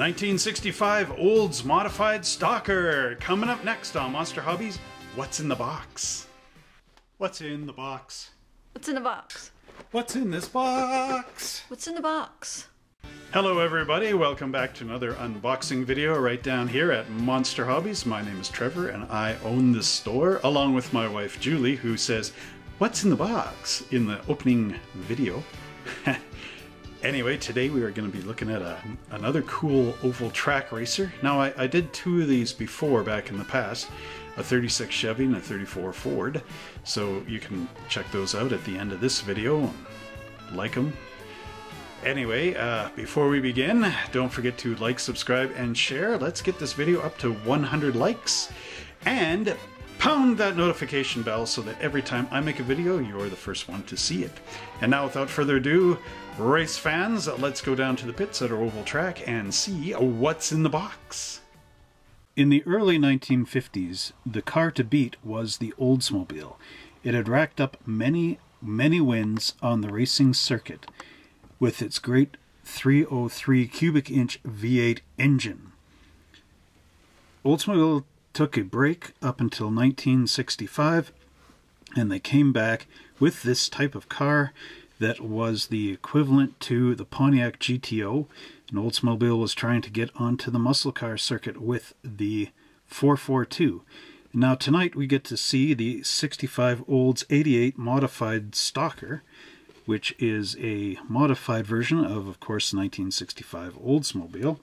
1965 Olds Modified Stalker. Coming up next on Monster Hobbies, what's in the box? What's in the box? What's in the box? What's in this box? What's in the box? Hello everybody, welcome back to another unboxing video right down here at Monster Hobbies. My name is Trevor and I own this store along with my wife Julie, who says, "What's in the box?" in the opening video. Anyway, today we are going to be looking at another cool oval track racer. Now I did two of these before back in the past, a 36 Chevy and a 34 Ford. So you can check those out at the end of this video and like them. Anyway, before we begin, don't forget to like, subscribe, and share. Let's get this video up to 100 likes. And pound that notification bell so that every time I make a video, you're the first one to see it. And now, without further ado, race fans, let's go down to the pits at our oval track and see what's in the box. In the early 1950s, the car to beat was the Oldsmobile. It had racked up many, many wins on the racing circuit with its great 303 cubic inch V8 engine. Oldsmobile took a break up until 1965, and they came back with this type of car that was the equivalent to the Pontiac GTO, and Oldsmobile was trying to get onto the muscle car circuit with the 442. Now tonight we get to see the 65 Olds 88 Modified Stalker, which is a modified version of course, the 1965 Oldsmobile.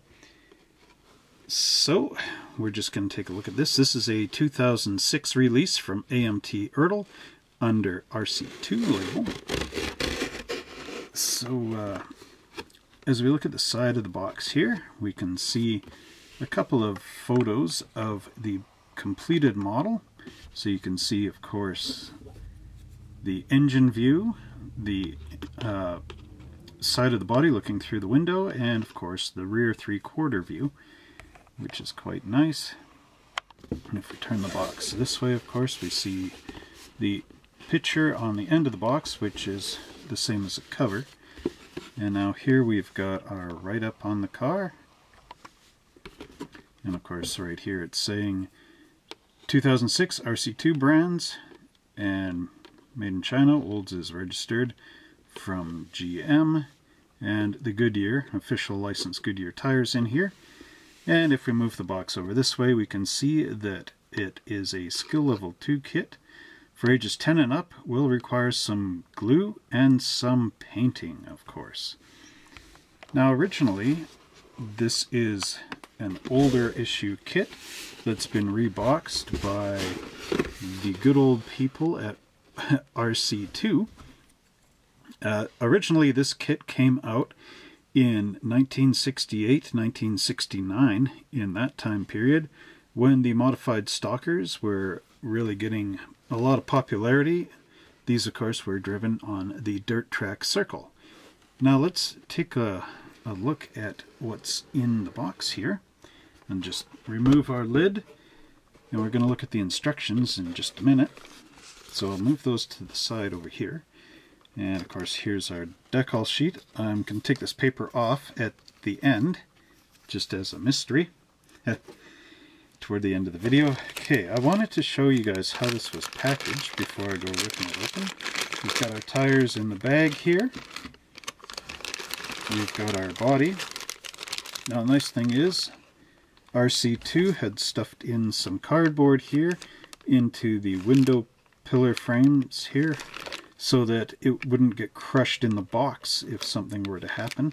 So we're just going to take a look at this. This is a 2006 release from AMT/ERTL under RC2 label. So as we look at the side of the box here, we can see a couple of photos of the completed model. So you can see, of course, the engine view, the side of the body looking through the window, and of course the rear three-quarter view, which is quite nice. And if we turn the box this way, of course, we see the picture on the end of the box, which is the same as the cover. And now here we've got our write-up on the car. And of course, right here it's saying 2006 RC2 brands and made in China. Olds is registered from GM, and the Goodyear, official licensed Goodyear tires in here. And if we move the box over this way, we can see that it is a skill level 2 kit for ages 10 and up. Will require some glue and some painting, of course. Now originally, this is an older issue kit that's been reboxed by the good old people at RC2. Originally, this kit came out in 1968, 1969, in that time period, when the modified stalkers were really getting a lot of popularity. These, of course, were driven on the dirt track circle. Now let's take a look at what's in the box here, and just remove our lid, and we're going to look at the instructions in just a minute. So I'll move those to the side over here. And of course, here's our decal sheet. I'm going to take this paper off at the end, just as a mystery, toward the end of the video. Okay, I wanted to show you guys how this was packaged before I go ripping it open. We've got our tires in the bag here. We've got our body. Now, the nice thing is, RC2 had stuffed in some cardboard here into the window pillar frames here, so that it wouldn't get crushed in the box if something were to happen.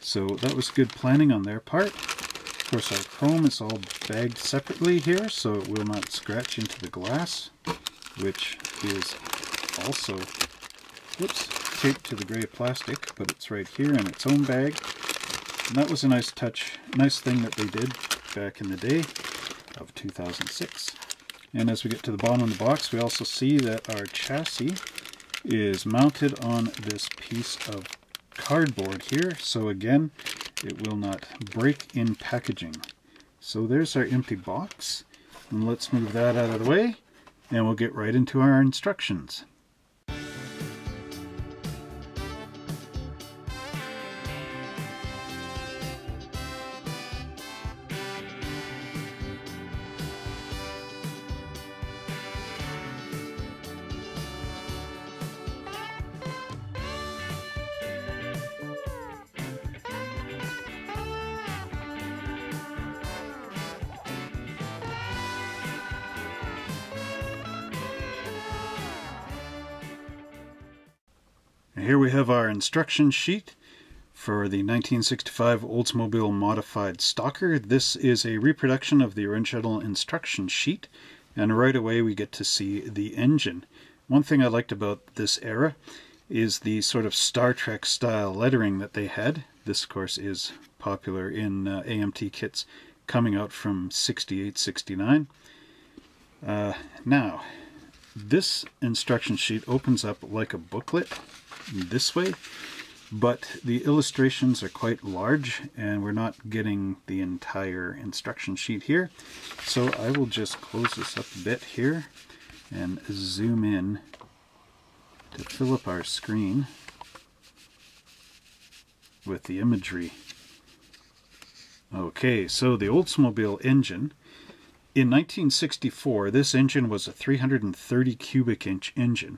So that was good planning on their part. Of course, our chrome is all bagged separately here, so it will not scratch into the glass, which is also, whoops, taped to the gray plastic, but it's right here in its own bag. And that was a nice touch, nice thing that they did back in the day of 2006. And as we get to the bottom of the box, we also see that our chassis is mounted on this piece of cardboard here, so again it will not break in packaging. So there's our empty box, and let's move that out of the way and we'll get right into our instructions. And here we have our instruction sheet for the 1965 Oldsmobile Modified Stalker. This is a reproduction of the original instruction sheet, and right away we get to see the engine. One thing I liked about this era is the sort of Star Trek style lettering that they had. This, of course, is popular in AMT kits coming out from 68, 69. Now, this instruction sheet opens up like a booklet this way, but the illustrations are quite large and we're not getting the entire instruction sheet here. So I will just close this up a bit here and zoom in to fill up our screen with the imagery. Okay, so the Oldsmobile engine. In 1964, this engine was a 330 cubic inch engine,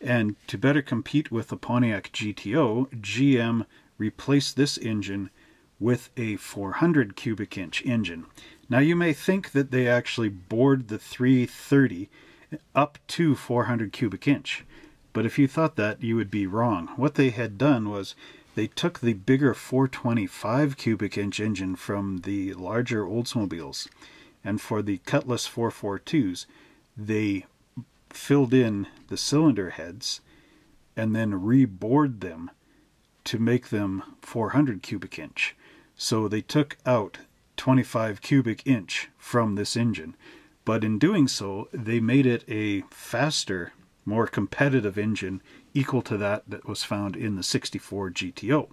and to better compete with the Pontiac GTO, GM replaced this engine with a 400 cubic inch engine. Now you may think that they actually bored the 330 up to 400 cubic inch, but if you thought that, you would be wrong. What they had done was they took the bigger 425 cubic inch engine from the larger Oldsmobiles, and for the Cutlass 442s, they filled in the cylinder heads and then rebored them to make them 400 cubic inch. So they took out 25 cubic inch from this engine. But in doing so, they made it a faster, more competitive engine equal to that was found in the 64 GTO.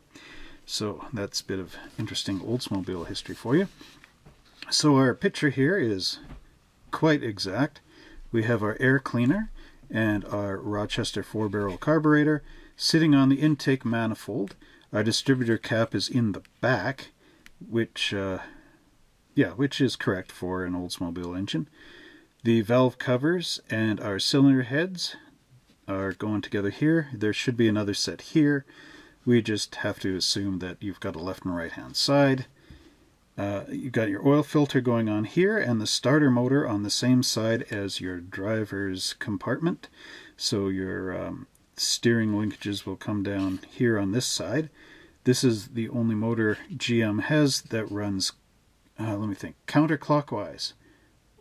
So that's a bit of interesting Oldsmobile history for you. So our picture here is quite exact. We have our air cleaner and our Rochester 4-barrel carburetor sitting on the intake manifold. Our distributor cap is in the back, which is correct for an Oldsmobile engine. The valve covers and our cylinder heads are going together here. There should be another set here. We just have to assume that you've got a left and right hand side. You've got your oil filter going on here and the starter motor on the same side as your driver's compartment. So your steering linkages will come down here on this side. This is the only motor GM has that runs, let me think, counterclockwise.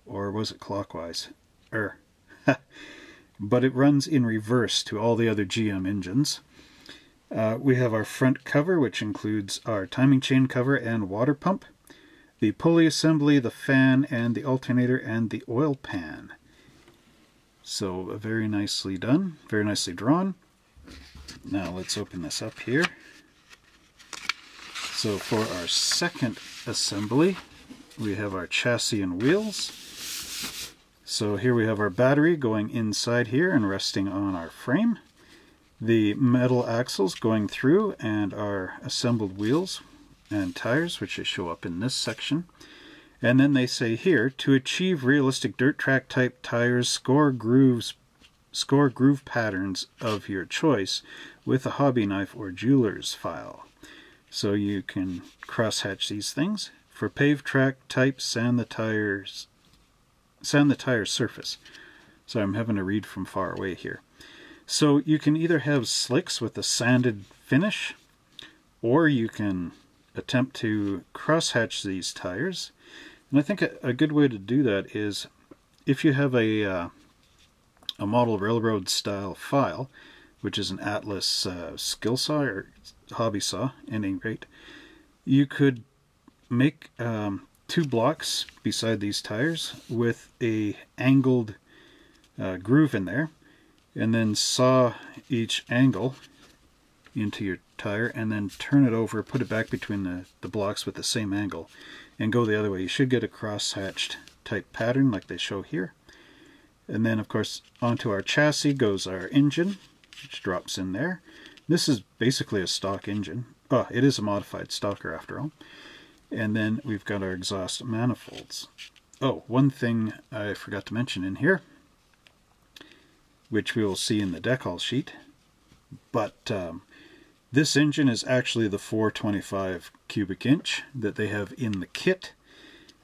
Or was it clockwise? But it runs in reverse to all the other GM engines. We have our front cover, which includes our timing chain cover and water pump, the pulley assembly, the fan, and the alternator, and the oil pan. So very nicely done, very nicely drawn. Now let's open this up here. So for our second assembly, we have our chassis and wheels. So here we have our battery going inside here and resting on our frame. The metal axles going through and our assembled wheels and tires, which show up in this section. And then they say here, to achieve realistic dirt track type tires, score groove patterns of your choice with a hobby knife or jeweler's file. So you can crosshatch these things. For paved track type, sand the tire surface. So I'm having to read from far away here. So you can either have slicks with a sanded finish, or you can attempt to crosshatch these tires. And I think a good way to do that is if you have a model railroad style file, which is an Atlas skill saw or hobby saw, at any rate, you could make two blocks beside these tires with a angled groove in there, and then saw each angle into your tire and then turn it over, put it back between the blocks with the same angle and go the other way. You should get a cross-hatched type pattern like they show here. And then of course onto our chassis goes our engine, which drops in there. This is basically a stock engine. Oh, it is a modified stalker after all. And then we've got our exhaust manifolds. Oh, one thing I forgot to mention in here, which we will see in the decal sheet, but this engine is actually the 425 cubic inch that they have in the kit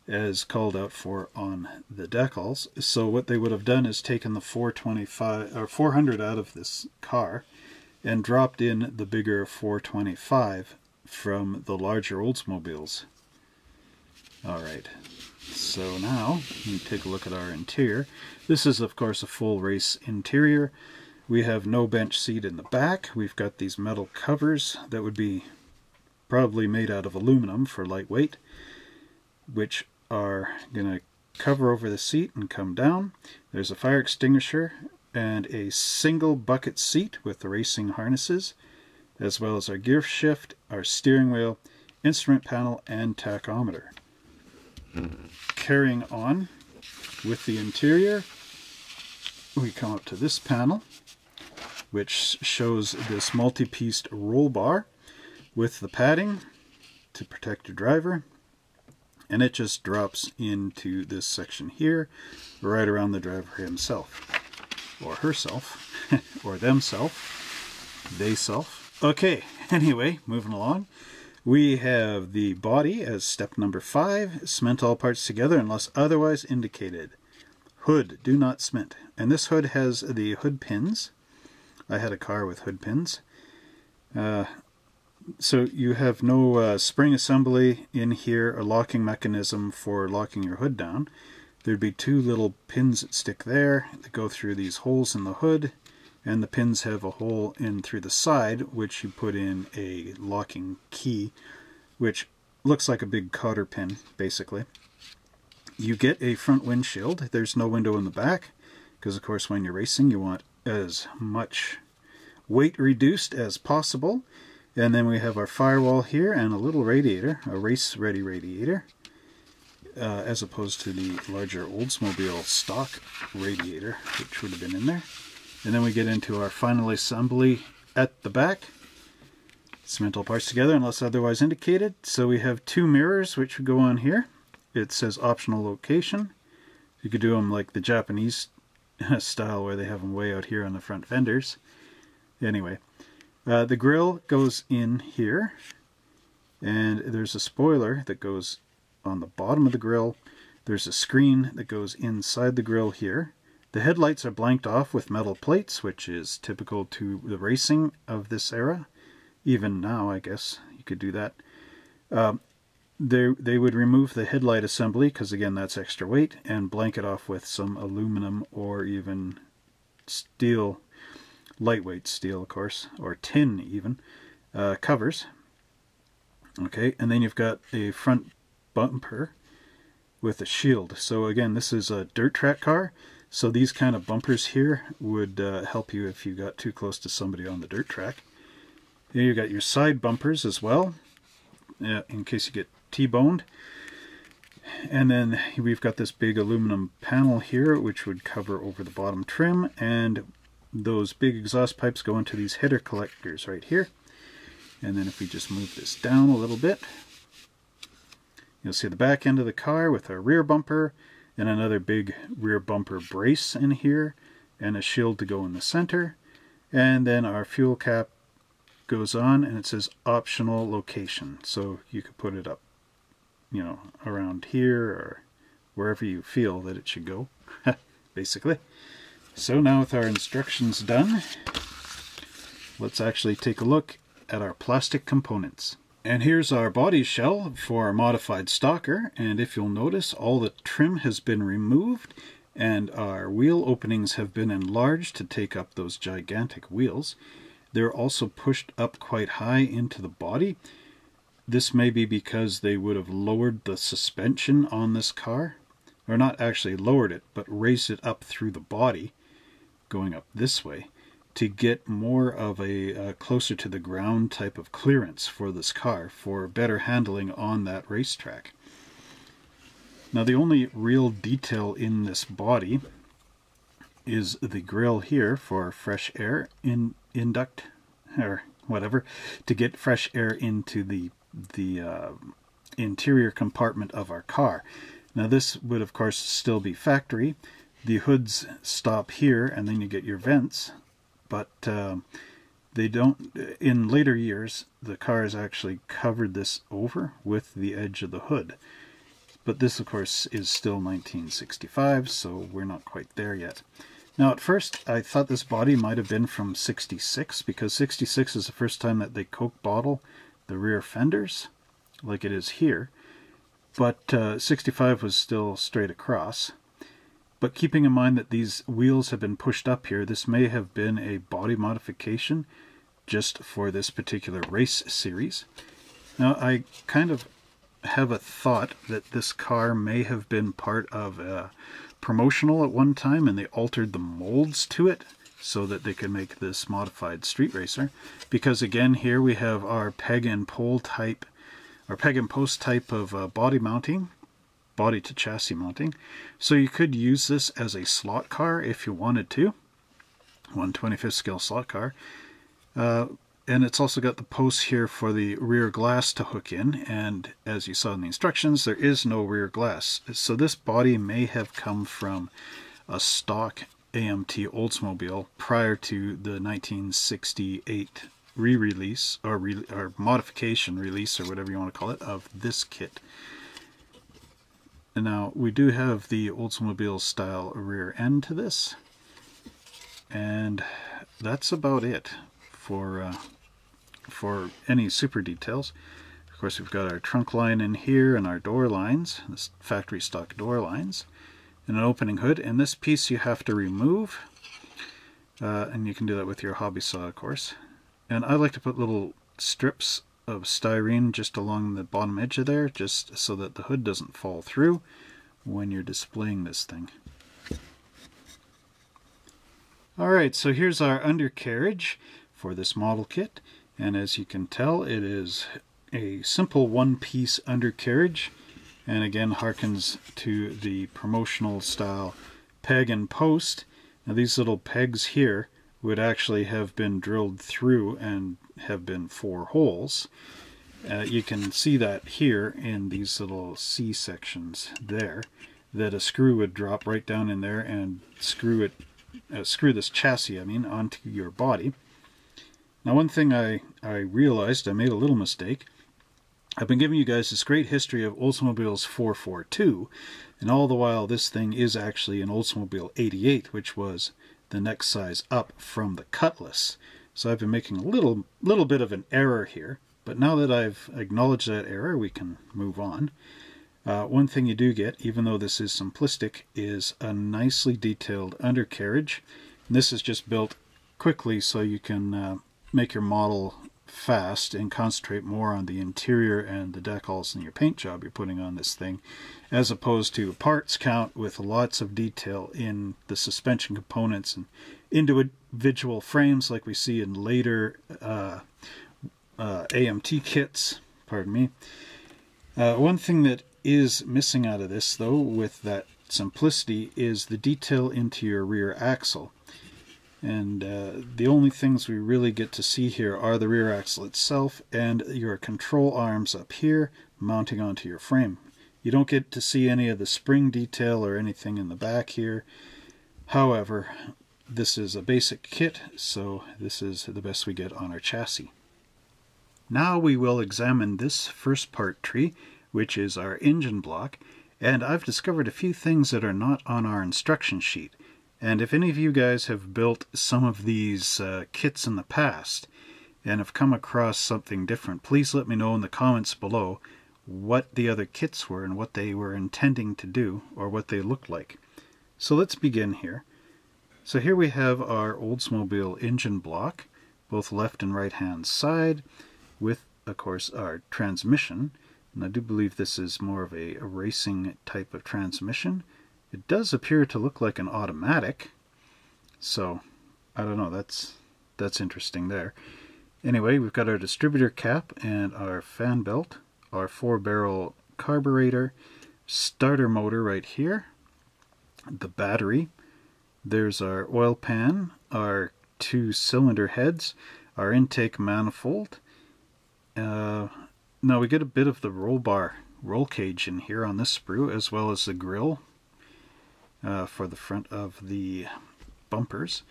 as called out for on the decals. So what they would have done is taken the 425 or 400 out of this car and dropped in the bigger 425 from the larger Oldsmobiles. Alright, so now we take a look at our interior. This is of course a full race interior. We have no bench seat in the back. We've got these metal covers that would be probably made out of aluminum for lightweight, which are going to cover over the seat and come down. There's a fire extinguisher and a single bucket seat with the racing harnesses, as well as our gear shift, our steering wheel, instrument panel, and tachometer. Carrying on with the interior, we come up to this panel, which shows this multi-pieced roll bar with the padding to protect your driver, and it just drops into this section here, right around the driver himself, or herself, or themself, they-self. Okay, anyway, moving along. We have the body as step number 5, cement all parts together unless otherwise indicated. Hood, do not cement. And this hood has the hood pins. I had a car with hood pins. So you have no spring assembly in here, a locking mechanism for locking your hood down. There'd be 2 little pins that stick there that go through these holes in the hood, and the pins have a hole in through the side, which you put in a locking key, which looks like a big cotter pin, basically. You get a front windshield. There's no window in the back, because of course when you're racing you want as much weight reduced as possible. And then we have our firewall here and a little radiator, a race-ready radiator, as opposed to the larger Oldsmobile stock radiator, which would have been in there. And then we get into our final assembly at the back. Cement all parts together unless otherwise indicated. So we have 2 mirrors which would go on here. It says optional location. You could do them like the Japanese style where they have them way out here on the front fenders. Anyway. The grill goes in here, and there's a spoiler that goes on the bottom of the grill. There's a screen that goes inside the grill here. The headlights are blanked off with metal plates, which is typical to the racing of this era. Even now, I guess, you could do that. They would remove the headlight assembly, because again, that's extra weight, and blank it off with some aluminum or even steel. Lightweight steel, of course, or tin even, covers. Okay, and then you've got a front bumper with a shield. So again, this is a dirt track car, so these kind of bumpers here would help you if you got too close to somebody on the dirt track. Here you've got your side bumpers as well, in case you get T-boned. And then we've got this big aluminum panel here, which would cover over the bottom trim, and those big exhaust pipes go into these header collectors right here. And then if we just move this down a little bit, you'll see the back end of the car with our rear bumper and another big rear bumper brace in here and a shield to go in the center. And then our fuel cap goes on, and it says optional location, so you could put it up, you know, around here or wherever you feel that it should go basically. So now with our instructions done, let's actually take a look at our plastic components. And here's our body shell for our modified stalker, and if you'll notice, all the trim has been removed and our wheel openings have been enlarged to take up those gigantic wheels. They're also pushed up quite high into the body. This may be because they would have lowered the suspension on this car, or not actually lowered it, but raised it up through the body, going up this way, to get more of a closer to the ground type of clearance for this car for better handling on that racetrack. Now the only real detail in this body is the grill here for fresh air induct, or whatever, to get fresh air into the interior compartment of our car. Now this would of course still be factory. The hoods stop here, and then you get your vents, but they don't. In later years, the cars actually covered this over with the edge of the hood. But this, of course, is still 1965, so we're not quite there yet. Now at first I thought this body might have been from 66, because 66 is the first time that they Coke bottle the rear fenders like it is here, but 65 was still straight across. But keeping in mind that these wheels have been pushed up here, this may have been a body modification just for this particular race series. Now I kind of have a thought that this car may have been part of a promotional at one time, and they altered the molds to it so that they could make this modified street racer, because again here we have our peg and pole type, or peg and post type of body mounting, body to chassis mounting. So you could use this as a slot car if you wanted to, 1/25 scale slot car. And it's also got the posts here for the rear glass to hook in, and as you saw in the instructions, there is no rear glass. So this body may have come from a stock AMT Oldsmobile prior to the 1968 re-release or modification release, or whatever you want to call it, of this kit. And now we do have the Oldsmobile style rear end to this, and that's about it for any super details. Of course, we've got our trunk line in here and our door lines, this factory stock door lines, and an opening hood. And this piece you have to remove, and you can do that with your hobby saw, of course. And I like to put little strips of styrene just along the bottom edge of there, just so that the hood doesn't fall through when you're displaying this thing. Alright, so here's our undercarriage for this model kit, and as you can tell, it is a simple one-piece undercarriage, and again harkens to the promotional style peg and post. Now these little pegs here would actually have been drilled through and have been 4 holes. You can see that here in these little C sections there, that a screw would drop right down in there and screw it, screw this chassis, I mean, onto your body. Now one thing I realized, I made a little mistake. I've been giving you guys this great history of Oldsmobile's 442, and all the while this thing is actually an Oldsmobile 88, which was the next size up from the Cutlass. So I've been making a little bit of an error here, but now that I've acknowledged that error, we can move on. One thing you do get, even though this is simplistic, is a nicely detailed undercarriage. And this is just built quickly so you can make your model fast and concentrate more on the interior and the decals and your paint job you're putting on this thing, as opposed to parts count with lots of detail in the suspension components and individual frames like we see in later AMT kits. Pardon me. One thing that is missing out of this, though, with that simplicity, is the detail into your rear axle. And the only things we really get to see here are the rear axle itself and your control arms up here mounting onto your frame. You don't get to see any of the spring detail or anything in the back here. However, this is a basic kit, so this is the best we get on our chassis. Now we will examine this first part tree, which is our engine block, and I've discovered a few things that are not on our instruction sheet. And if any of you guys have built some of these kits in the past and have come across something different, please let me know in the comments below what the other kits were and what they were intending to do, or what they looked like. So let's begin here. So here we have our Oldsmobile engine block, both left and right hand side, with of course our transmission. And I do believe this is more of a racing type of transmission. It does appear to look like an automatic, so I don't know, that's interesting there. Anyway, we've got our distributor cap and our fan belt, our 4-barrel carburetor, starter motor right here, the battery, there's our oil pan, our 2 cylinder heads, our intake manifold. Now we get a bit of the roll bar, roll cage in here on this sprue, as well as the grill. For the front of the bumpers.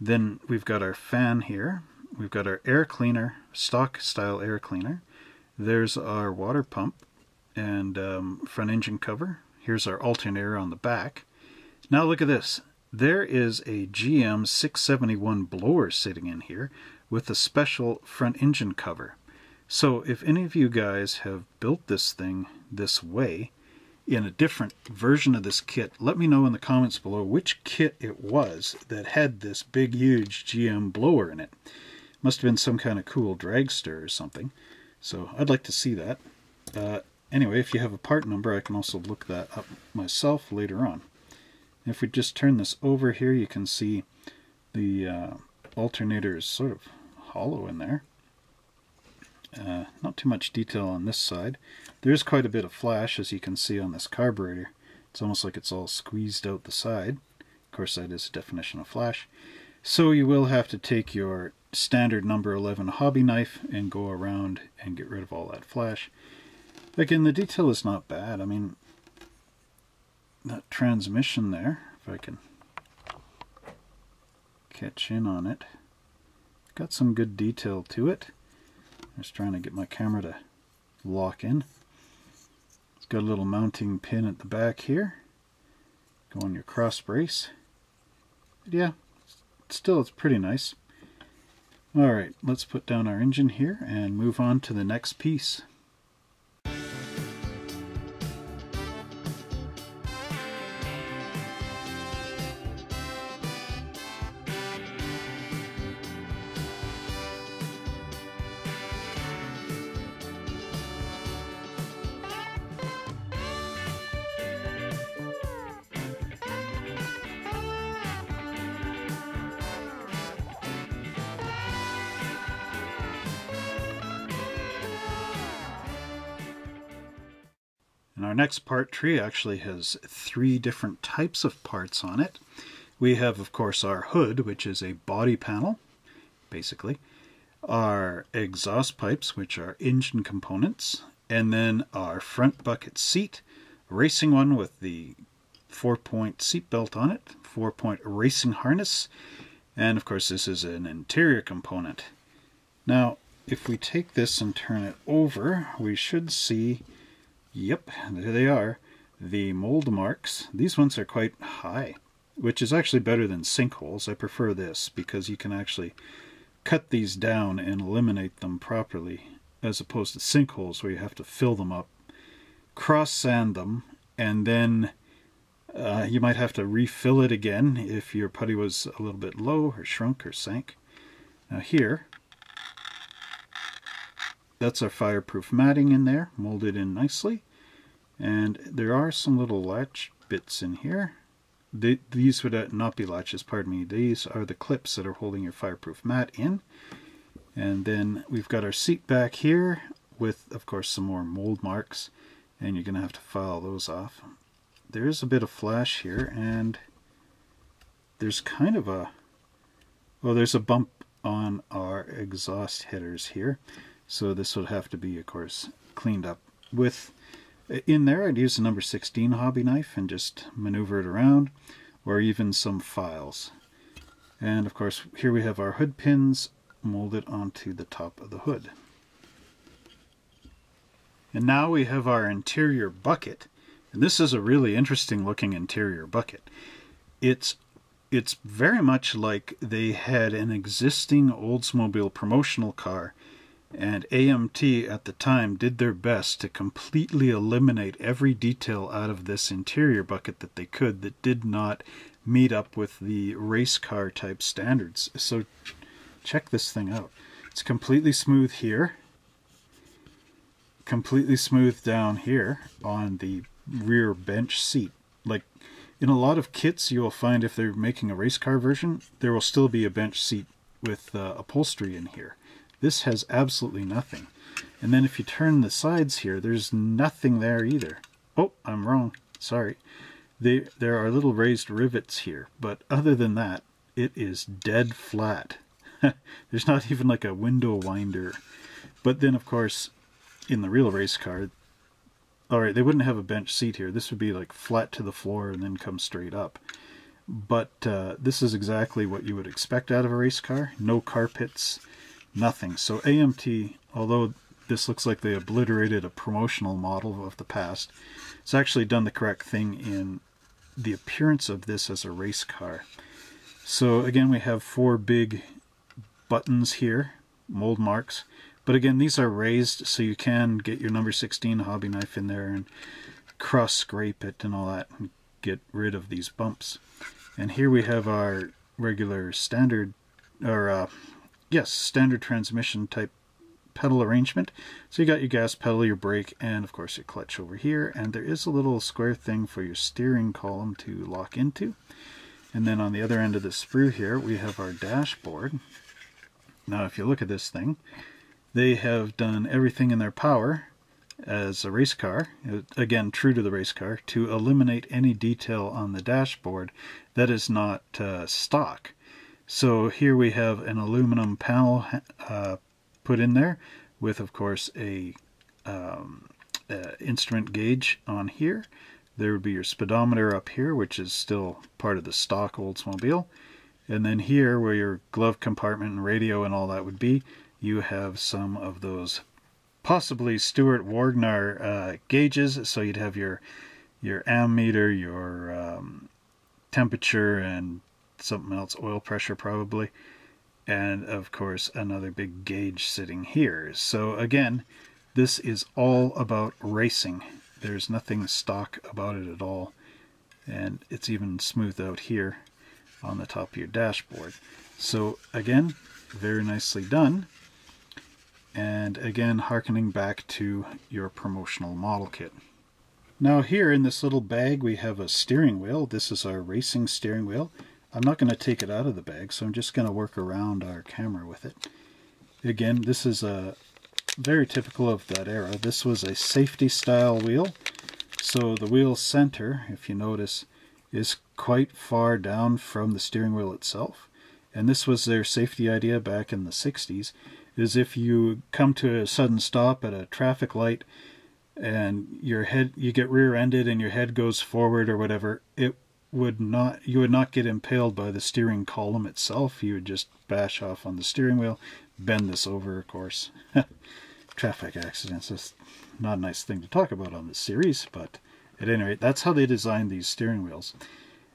Then we've got our fan here, we've got our air cleaner, stock style air cleaner, there's our water pump and front engine cover, here's our alternator on the back. Now look at this, There is a GM 671 blower sitting in here with a special front engine cover. So if any of you guys have built this thing this way in a different version of this kit, let me know in the comments below which kit it was that had this big huge GM blower in it. Must have been some kind of cool dragster or something. So I'd like to see that. Anyway, if you have a part number, I can also look that up myself later on. If we just turn this over here, you can see the alternator is sort of hollow in there. Not too much detail on this side. There is quite a bit of flash, as you can see on this carburetor. It's almost like it's all squeezed out the side. Of course, that is the definition of flash. So you will have to take your standard number 11 hobby knife and go around and get rid of all that flash. Again, the detail is not bad. I mean, that transmission there, if I can catch in on it, got some good detail to it. I'm just trying to get my camera to lock in. It's got a little mounting pin at the back here. Go on your cross brace. But yeah, still it's pretty nice. Alright, let's put down our engine here and move on to the next piece. And our next part tree actually has three different types of parts on it. We have, of course, our hood, which is a body panel, basically. Our exhaust pipes, which are engine components. And then our front bucket seat, racing one with the 4-point seat belt on it, 4-point racing harness. And, of course, this is an interior component. Now, if we take this and turn it over, we should see... Yep, there they are, the mold marks. These ones are quite high, which is actually better than sinkholes. I prefer this because you can actually cut these down and eliminate them properly, as opposed to sinkholes where you have to fill them up, cross-sand them, and then you might have to refill it again if your putty was a little bit low or shrunk or sank. Now here... That's our fireproof matting in there, molded in nicely. And there are some little latch bits in here. These would not be latches, pardon me. These are the clips that are holding your fireproof mat in. And then we've got our seat back here with, of course, some more mold marks. And you're going to have to file those off. There is a bit of flash here, and there's kind of a... Well, there's a bump on our exhaust headers here. So this would have to be, of course, cleaned up with. In there, I'd use the number 16 hobby knife and just maneuver it around, or even some files. And, of course, here we have our hood pins molded onto the top of the hood. And now we have our interior bucket. And this is a really interesting looking interior bucket. It's very much like they had an existing Oldsmobile promotional car, and AMT at the time did their best to completely eliminate every detail out of this interior bucket that they could that did not meet up with the race car type standards. So check this thing out. It's completely smooth here, completely smooth down here on the rear bench seat. Like in a lot of kits you'll find, if they're making a race car version, there will still be a bench seat with upholstery in here. This has absolutely nothing. And then if you turn the sides here, there's nothing there either. Oh, I'm wrong. Sorry. There are little raised rivets here, but other than that, it is dead flat. There's not even like a window winder. But then, of course, in the real race car, all right, they wouldn't have a bench seat here. This would be like flat to the floor and then come straight up. But this is exactly what you would expect out of a race car. No carpets. Nothing. So AMT, although this looks like they obliterated a promotional model of the past, it's actually done the correct thing in the appearance of this as a race car. So again, we have four big buttons here, mold marks, but again these are raised so you can get your number 16 hobby knife in there and cross scrape it and all that and get rid of these bumps. And here we have our regular standard, or standard transmission type pedal arrangement. So you got your gas pedal, your brake, and of course your clutch over here, and there is a little square thing for your steering column to lock into. And then on the other end of the sprue here we have our dashboard. Now if you look at this thing, they have done everything in their power as a race car, again true to the race car, to eliminate any detail on the dashboard that is not stock. So here we have an aluminum panel put in there with of course a instrument gauge on here. There would be your speedometer up here, which is still part of the stock Oldsmobile. And then here where your glove compartment and radio and all that would be, you have some of those possibly Stewart Warner gauges. So you'd have your ammeter, your temperature, and something else, oil pressure probably. And of course another big gauge sitting here. So again, this is all about racing. There's nothing stock about it at all, and it's even smoothed out here on the top of your dashboard. So again, very nicely done, and again hearkening back to your promotional model kit. Now here in this little bag we have a steering wheel. This is our racing steering wheel. I'm not going to take it out of the bag, so I'm just going to work around our camera with it. Again, this is a very typical of that era. This was a safety style wheel, so the wheel center, if you notice, is quite far down from the steering wheel itself. And this was their safety idea back in the 60s, is if you come to a sudden stop at a traffic light and your head, you get rear-ended and your head goes forward or whatever, you would not get impaled by the steering column itself. You would just bash off on the steering wheel, bend this over, of course. Traffic accidents, that's not a nice thing to talk about on this series, but at any rate, that's how they designed these steering wheels.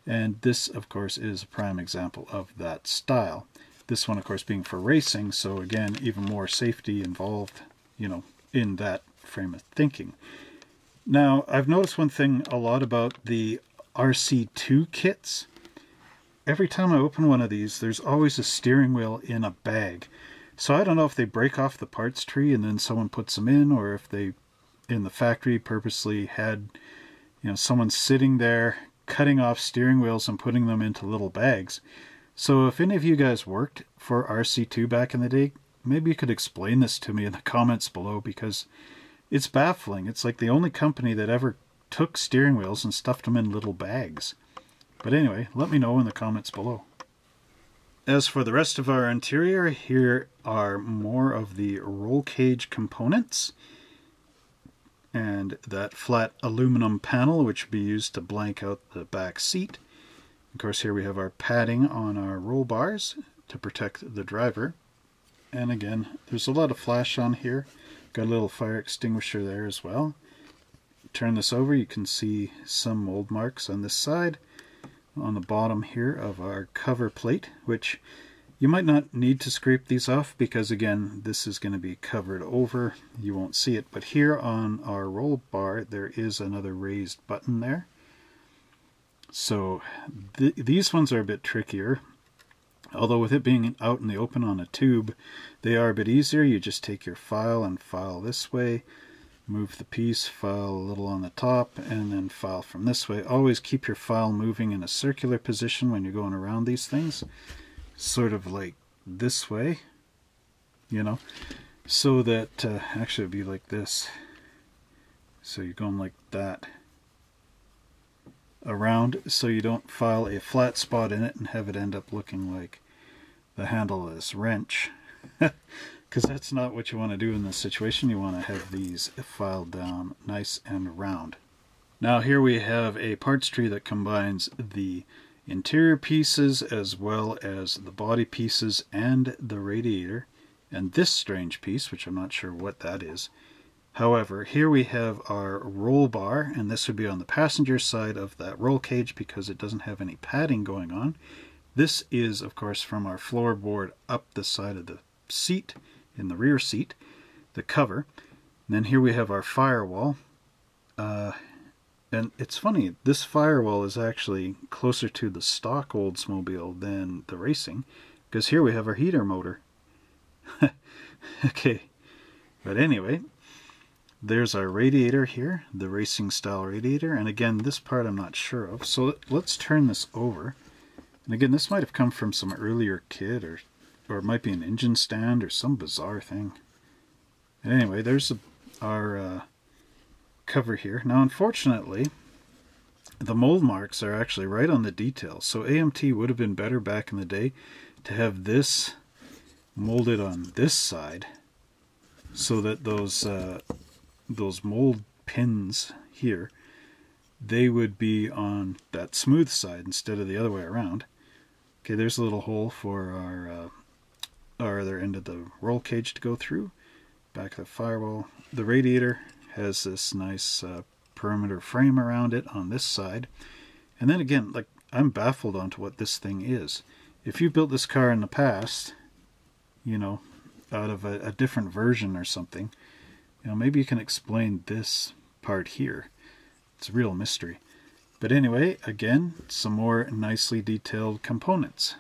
And this, of course, is a prime example of that style. This one, of course, being for racing, so again, even more safety involved, you know, in that frame of thinking. Now, I've noticed one thing a lot about the RC2 kits. Every time I open one of these, there's always a steering wheel in a bag. So I don't know if they break off the parts tree and then someone puts them in, or if they, in the factory, purposely had, you know, someone sitting there cutting off steering wheels and putting them into little bags. So if any of you guys worked for RC2 back in the day, maybe you could explain this to me in the comments below, because it's baffling. It's like the only company that ever took steering wheels and stuffed them in little bags. But anyway, let me know in the comments below. As for the rest of our interior, here are more of the roll cage components, and that flat aluminum panel which would be used to blank out the back seat. Of course here we have our padding on our roll bars to protect the driver. And again, there's a lot of flash on here. Got a little fire extinguisher there as well. Turn this over, you can see some mold marks on this side, on the bottom here of our cover plate, which you might not need to scrape these off because again this is going to be covered over, you won't see it. But here on our roll bar there is another raised button there, so these ones are a bit trickier, although with it being out in the open on a tube they are a bit easier. You just take your file and file this way, move the piece, file a little on the top, and then file from this way. Always keep your file moving in a circular position when you're going around these things, sort of like this way, you know, so that actually it'd be like this, so you're going like that around, so you don't file a flat spot in it and have it end up looking like the handle of this wrench. Because that's not what you want to do in this situation. You want to have these filed down nice and round. Now here we have a parts tree that combines the interior pieces as well as the body pieces and the radiator. And this strange piece, which I'm not sure what that is, However, here we have our roll bar, and this would be on the passenger side of that roll cage because it doesn't have any padding going on. This is, of course, from our floorboard up the side of the seat, in the rear seat, the cover. And then here we have our firewall. And it's funny, this firewall is actually closer to the stock Oldsmobile than the racing, because here we have our heater motor. Okay, but anyway, there's our radiator here, the racing style radiator, and again this part I'm not sure of, so let's turn this over. And again, this might have come from some earlier kit, or it might be an engine stand or some bizarre thing. And anyway, there's our cover here. Now unfortunately the mold marks are actually right on the detail, so AMT would have been better back in the day to have this molded on this side, so that those mold pins here, they would be on that smooth side instead of the other way around. Okay, there's a little hole for our other end of the roll cage to go through. Back of the firewall. The radiator has this nice perimeter frame around it on this side. And then again, like, I'm baffled onto what this thing is. If you built this car in the past, you know, out of a different version or something, you know, maybe you can explain this part here. It's a real mystery. But anyway, again, some more nicely detailed components.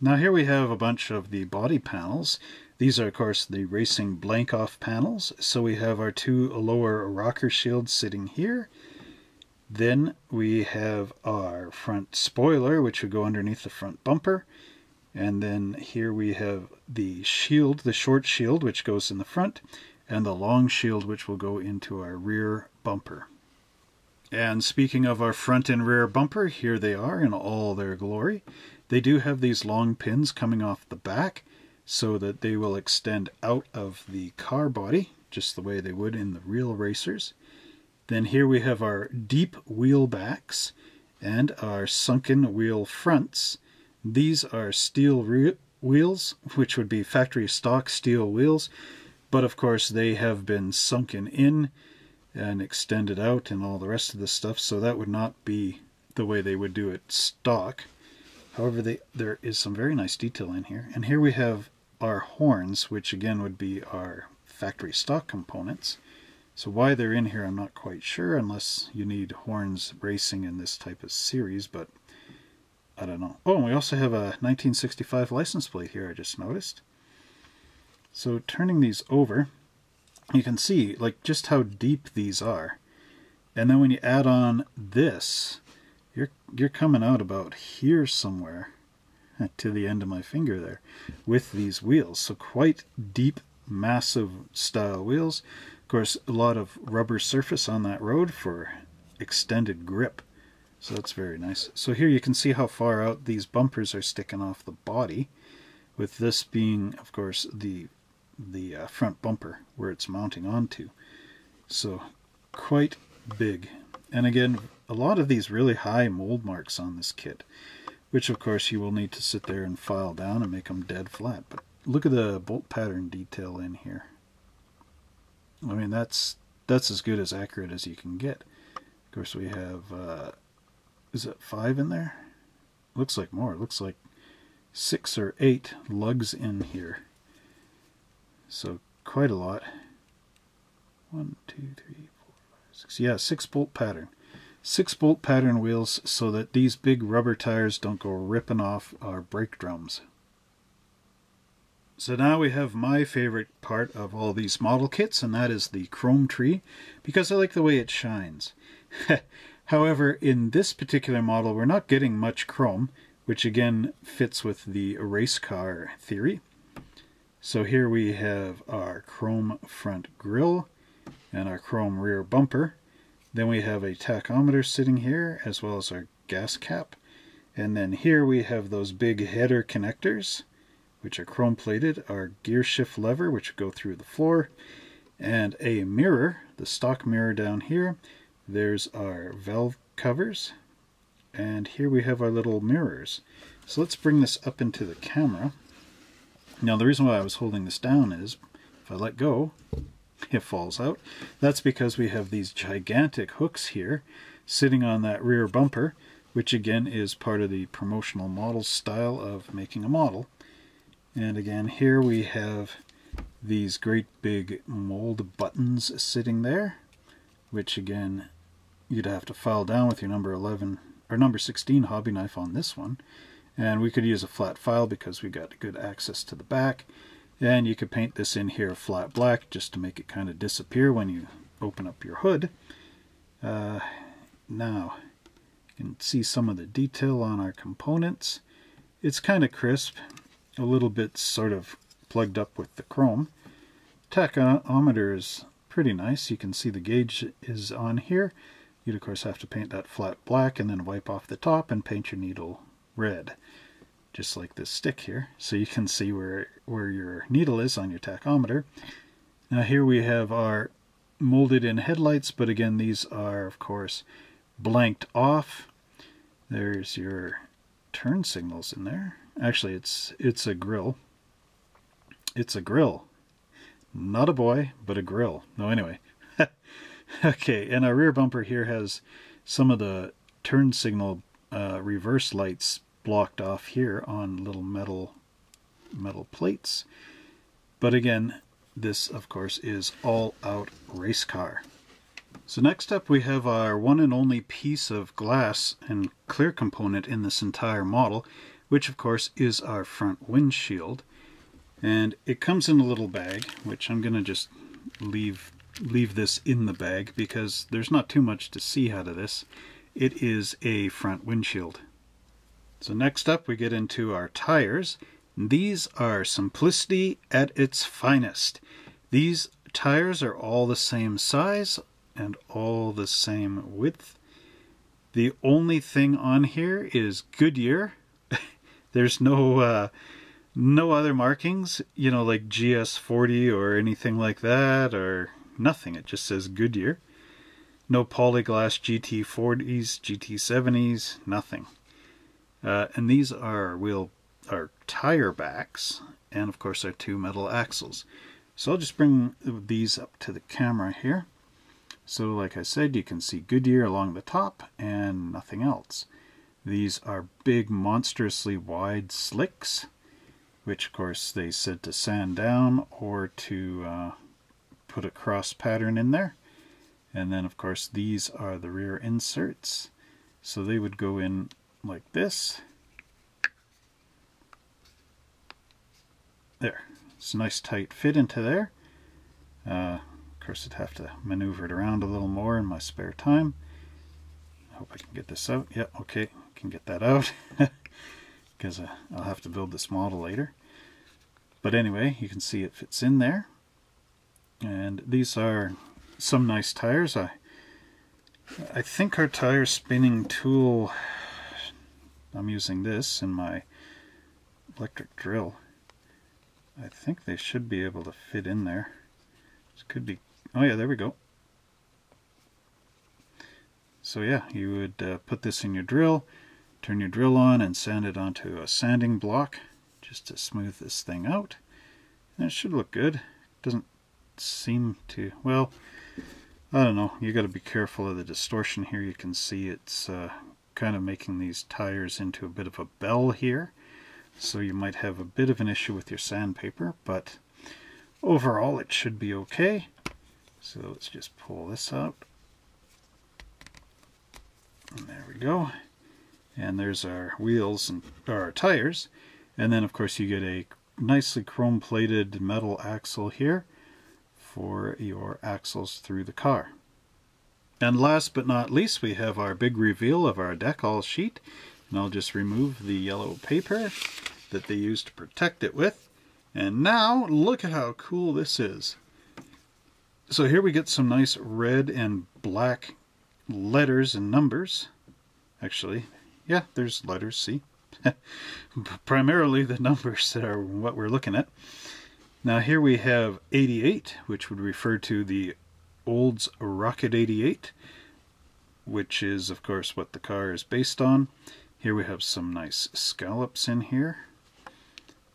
Now here we have a bunch of the body panels. These are, of course, the racing blank off panels. So we have our two lower rocker shields sitting here. Then we have our front spoiler, which would go underneath the front bumper. And then here we have the shield, the short shield, which goes in the front, and the long shield, which will go into our rear bumper. And speaking of our front and rear bumper, here they are in all their glory. They do have these long pins coming off the back so that they will extend out of the car body, just the way they would in the real racers. Then here we have our deep wheel backs and our sunken wheel fronts. These are steel wheels, which would be factory stock steel wheels, but of course they have been sunken in and extended out and all the rest of this stuff, so that would not be the way they would do it stock. However, there is some very nice detail in here. And here we have our horns, which again would be our factory stock components. So why they're in here, I'm not quite sure, unless you need horns racing in this type of series, but I don't know. Oh, and we also have a 1965 license plate here, I just noticed. So turning these over, you can see like just how deep these are. And then when you add on this, you're coming out about here somewhere to the end of my finger there with these wheels. So quite deep, massive style wheels. Of course, a lot of rubber surface on that road for extended grip. So that's very nice. So here you can see how far out these bumpers are sticking off the body, with this being, of course, the front bumper where it's mounting onto. So quite big. And again, a lot of these really high mold marks on this kit, which of course you will need to sit there and file down and make them dead flat. But look at the bolt pattern detail in here. I mean, that's as good as accurate as you can get. Of course, we have is it 5 in there? Looks like more. It looks like 6 or 8 lugs in here. So quite a lot. 1, 2, 3, 4, 5, 6. Yeah, 6 bolt pattern. 6 bolt pattern wheels so that these big rubber tires don't go ripping off our brake drums. So now we have my favorite part of all these model kits, and that is the chrome tree, because I like the way it shines. However, in this particular model we're not getting much chrome, which again fits with the race car theory. So here we have our chrome front grille and our chrome rear bumper. Then we have a tachometer sitting here, as well as our gas cap. And then here we have those big header connectors, which are chrome plated, our gear shift lever, which would go through the floor, and a mirror, the stock mirror down here. There's our valve covers, and here we have our little mirrors. So let's bring this up into the camera. Now the reason why I was holding this down is, if I let go, it falls out. That's because we have these gigantic hooks here sitting on that rear bumper, which again is part of the promotional model style of making a model. And again, here we have these great big mold buttons sitting there, which again, you'd have to file down with your number 11 or number 16 hobby knife on this one. And we could use a flat file because we got good access to the back. And you could paint this in here flat black just to make it kind of disappear when you open up your hood. Now, you can see some of the detail on our components. It's kind of crisp, a little bit sort of plugged up with the chrome. Tachometer is pretty nice. You can see the gauge is on here. You'd of course have to paint that flat black and then wipe off the top and paint your needle red, just like this stick here, so you can see where your needle is on your tachometer. Now here we have our molded in headlights, but again these are of course blanked off. There's your turn signals in there. Actually it's a grill. It's a grill. Not a boy, but a grill. No, anyway. Okay, and our rear bumper here has some of the turn signal reverse lights blocked off here on little metal plates. But again, this of course is all out race car. So next up we have our one and only piece of glass and clear component in this entire model, which of course is our front windshield. And it comes in a little bag, which I'm going to just leave this in the bag because there's not too much to see out of this. It is a front windshield. So next up we get into our tires. These are simplicity at its finest. These tires are all the same size and all the same width. The only thing on here is Goodyear. There's no other markings, you know, like GS40 or anything like that, or nothing. It just says Goodyear. No polyglass GT40s, GT70s, nothing. And these are our tire backs, and of course our two metal axles. So I'll just bring these up to the camera here. So like I said, you can see Goodyear along the top and nothing else. These are big, monstrously wide slicks, which of course they said to sand down or to put a cross pattern in there. And then of course these are the rear inserts. So they would go in like this. There, it's a nice tight fit into there. Of course I'd have to maneuver it around a little more in my spare time. I hope I can get this out. Yep, okay, I can get that out. Because I'll have to build this model later. But anyway, you can see it fits in there. And these are some nice tires. I think our tire spinning tool, I'm using this in my electric drill. I think they should be able to fit in there. This could be, oh yeah, there we go. So yeah, you would put this in your drill. Turn your drill on and sand it onto a sanding block just to smooth this thing out. And it should look good. Doesn't seem to, well, I don't know. You got to be careful of the distortion here. You can see it's kind of making these tires into a bit of a bell here. So you might have a bit of an issue with your sandpaper, but overall it should be okay. So let's just pull this out. And there we go. And there's our wheels and our tires. And then of course you get a nicely chrome plated metal axle here for your axles through the car. And last but not least, we have our big reveal of our decal sheet. And I'll just remove the yellow paper that they used to protect it with. And now look at how cool this is. So here we get some nice red and black letters and numbers. Actually, yeah, there's letters, see? Primarily the numbers that are what we're looking at. Now here we have 88, which would refer to the Olds Rocket 88, which is of course what the car is based on. Here we have some nice scallops in here,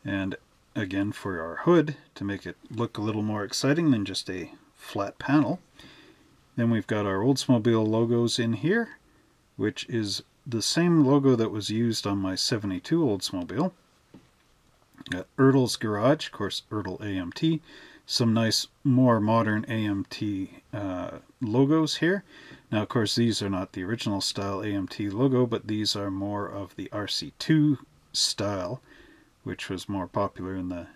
and again for our hood to make it look a little more exciting than just a flat panel. Then we've got our Oldsmobile logos in here, which is the same logo that was used on my 72 Oldsmobile. Got ERTL's Garage, of course ERTL AMT, some nice more modern AMT logos here. Now of course these are not the original style AMT logo, but these are more of the RC2 style, which was more popular in the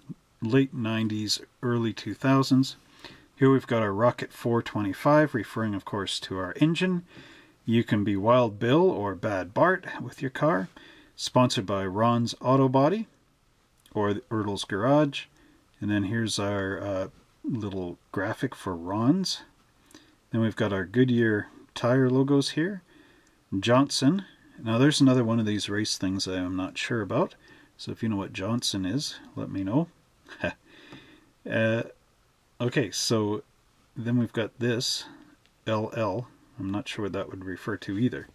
late 90s, early 2000s. Here we've got our Rocket 425, referring of course to our engine. You can be Wild Bill or Bad Bart with your car. Sponsored by Ron's Auto Body or ERTL's Garage. And then here's our little graphic for Ron's. Then we've got our Goodyear tire logos here. Johnson. Now there's another one of these race things that I'm not sure about. So if you know what Johnson is, let me know. Okay, so then we've got this, LL. I'm not sure what that would refer to either.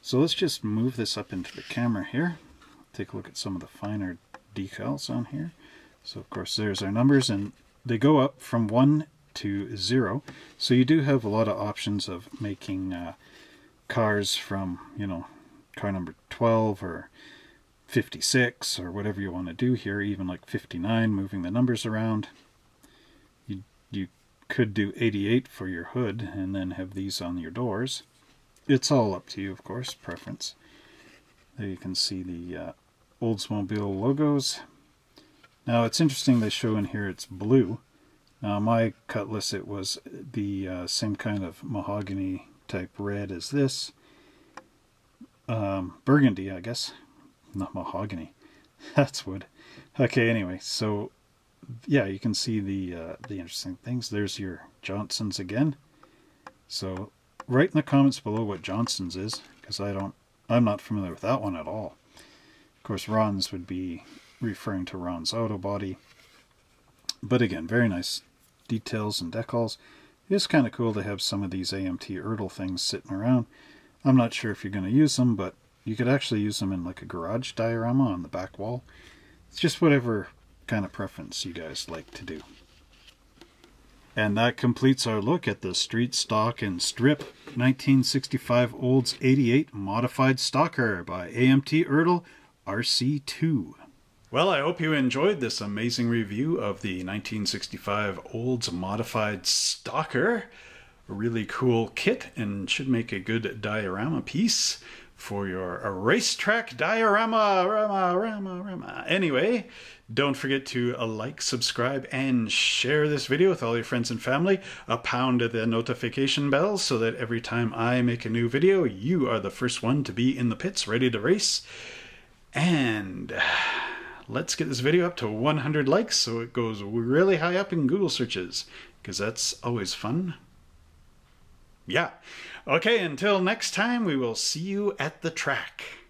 So let's just move this up into the camera here. Take a look at some of the finer decals on here. So of course there's our numbers, and they go up from 1 to 0. So you do have a lot of options of making cars from, you know, car number 12 or 56 or whatever you want to do here, even like 59, moving the numbers around. You could do 88 for your hood and then have these on your doors. It's all up to you, of course, preference. There you can see the Oldsmobile logos. Now it's interesting they show in here it's blue. Now my Cutlass, it was the same kind of mahogany type red as this. Burgundy, I guess. Not mahogany. That's wood. Okay, anyway, so yeah, you can see the interesting things. There's your Johnson's again. So write in the comments below what Johnson's is, because I'm not familiar with that one at all. Of course, Ron's would be referring to Ron's Auto Body. But again, very nice details and decals. It's kind of cool to have some of these AMT/ERTL things sitting around. I'm not sure if you're going to use them, but you could actually use them in like a garage diorama on the back wall. It's just whatever kind of preference you guys like to do. And that completes our look at the street stock and strip 1965 Olds 88 modified stocker by AMT/ERTL RC2. Well, I hope you enjoyed this amazing review of the 1965 Olds modified stocker. A really cool kit, and should make a good diorama piece for your racetrack diorama. Anyway, don't forget to like, subscribe, and share this video with all your friends and family. Pound the notification bell so that every time I make a new video, you are the first one to be in the pits ready to race. And let's get this video up to 100 likes so it goes really high up in Google searches, because that's always fun. Yeah. Okay, until next time, we will see you at the track.